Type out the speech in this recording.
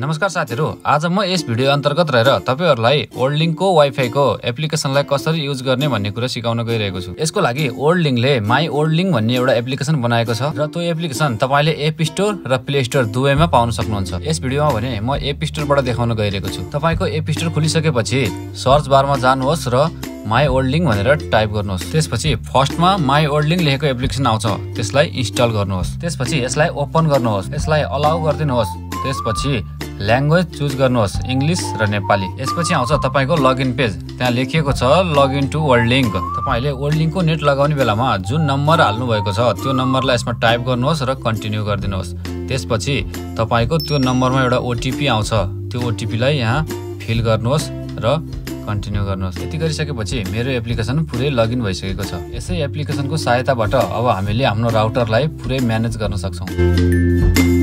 नमस्कार साथीहरु, आज म यस भिडियो अन्तर्गत रहेर तपाईहरुलाई वर्ल्डलिंक को वाइफाई को एप्लिकेशनलाई कसरी युज गर्ने भन्ने कुरा सिकाउन गइरहेको छु। यसको लागि वर्ल्डलिंकले माई वर्ल्डलिंक भन्ने एउटा एप्लिकेशन बनाएको छ र त्यो एप्लिकेशन तपाईले एप स्टोर र प्ले स्टोर दुवैमा पाउन सक्नुहुन्छ। यस भिडियोमा भने म एप स्टोरबाट देखाउन गइरहेको छु। तपाईको एप स्टोर खोलिसकेपछि सर्च बारमा जानुहोस् र माई वर्ल्डलिंक भनेर टाइप गर्नुहोस्। त्यसपछि फर्स्टमा माई वर्ल्डलिंक लेखेको एप्लिकेशन आउँछ, त्यसलाई इन्स्टल गर्नुहोस्। त्यसपछि यसलाई ओपन गर्नुहोस्, यसलाई अलाउ गर्दिनुहोस्। त्यसपछि ल्याङ्ग्वेज चुज गर्नुहोस्, इंग्लिश र नेपाली। यसपछि आउँछ तपाईको लगइन पेज, त्यहाँ लेखिएको छ लगइन टु वर्ल्डलिंक। तपाईले वर्ल्डलिंक को नेट लगाउने बेलामा जुन नम्बर हाल्नु भएको छ त्यो नम्बरलाई यसमा टाइप गर्नुहोस् र कन्टिन्यू गर्दिनुहोस्। त्यसपछि तपाईको त्यो नम्बरमा एउटा ओटीपी आउँछ, त्यो ओटीपी लाई यहाँ फिल गर्नुहोस् र कन्टिन्यू गर्नुहोस्। यति गरिसकेपछि मेरो एप्लिकेशन पुरै लगइन भइसकेको छ। यसै एप्लिकेशन को सहायताबाट अब हामीले हाम्रो राउटरलाई पुरै म्यानेज गर्न सक्छौं।